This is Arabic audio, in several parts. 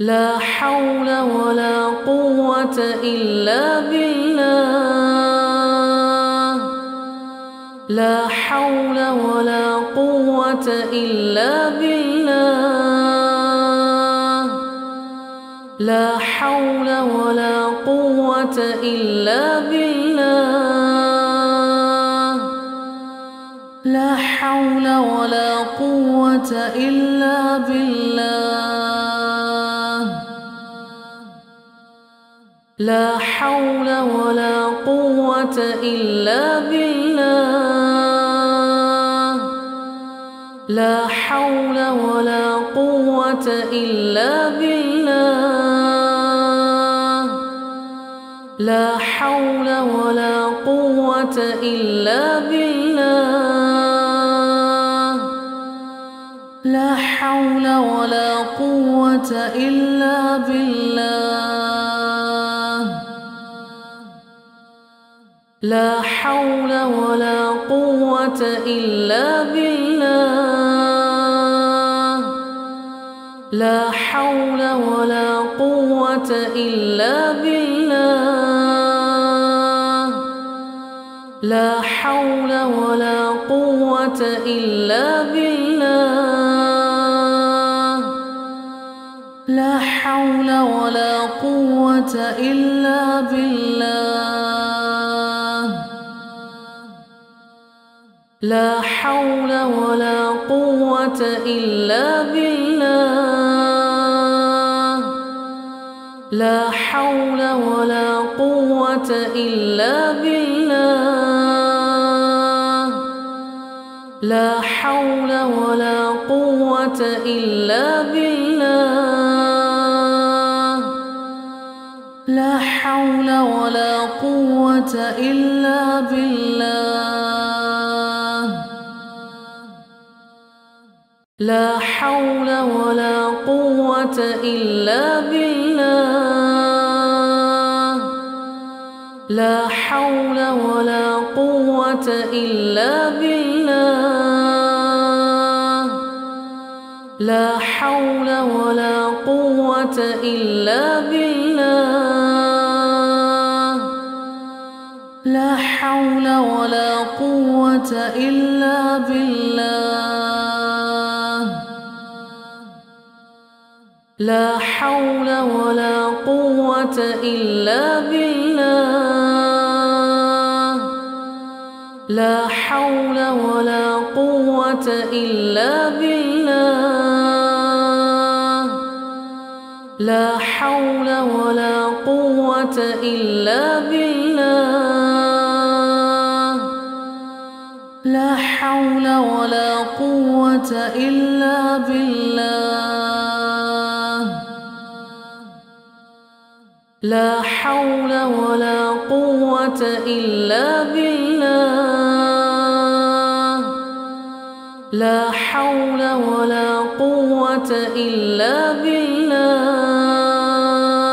لا حول ولا قوة إلا بالله. لا حول ولا قوة إلا بالله. لا حول ولا قوة إلا بالله. لا حول ولا قوة إلا بالله. لا حول ولا قوة إلا بالله. لا حول ولا قوة إلا بالله. لا حول ولا قوة إلا بالله. لا حول ولا قوة إلا بالله. لا حول ولا قوة إلا بالله. لا حول ولا قوة إلا بالله. لا حول ولا قوة إلا بالله. لا حول ولا قوة إلا بالله. لا حول ولا قوة إلا بالله. لا حول ولا قوة إلا بالله. لا حول ولا قوة إلا بالله. لا حول ولا قوة إلا بالله. لا حول ولا قوة إلا بالله. لا حول ولا قوة إلا بالله. لا حول ولا قوة إلا بالله. لا حول ولا قوة إلا بالله. لا حول ولا قوة إلا بالله. لا حول ولا قوة إلا بالله. لا حول ولا قوة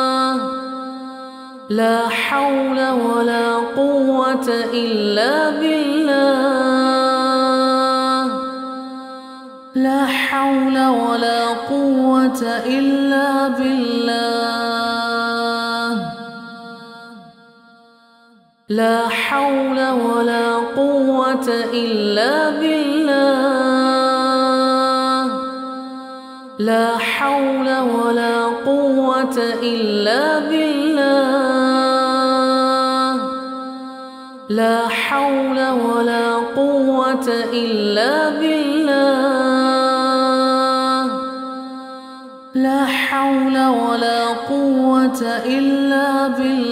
إلا بالله. لا حول ولا قوة إلا بالله. لا حول ولا قوة إلا بالله. لا حول ولا قوة إلا بالله. لا حول ولا قوة إلا بالله. لا حول ولا قوة إلا بالله. لا حول ولا قوة إلا بالله. لا حول ولا قوة إلا بالله. لا حول ولا قوة إلا بالله. لا حول ولا قوة إلا بالله.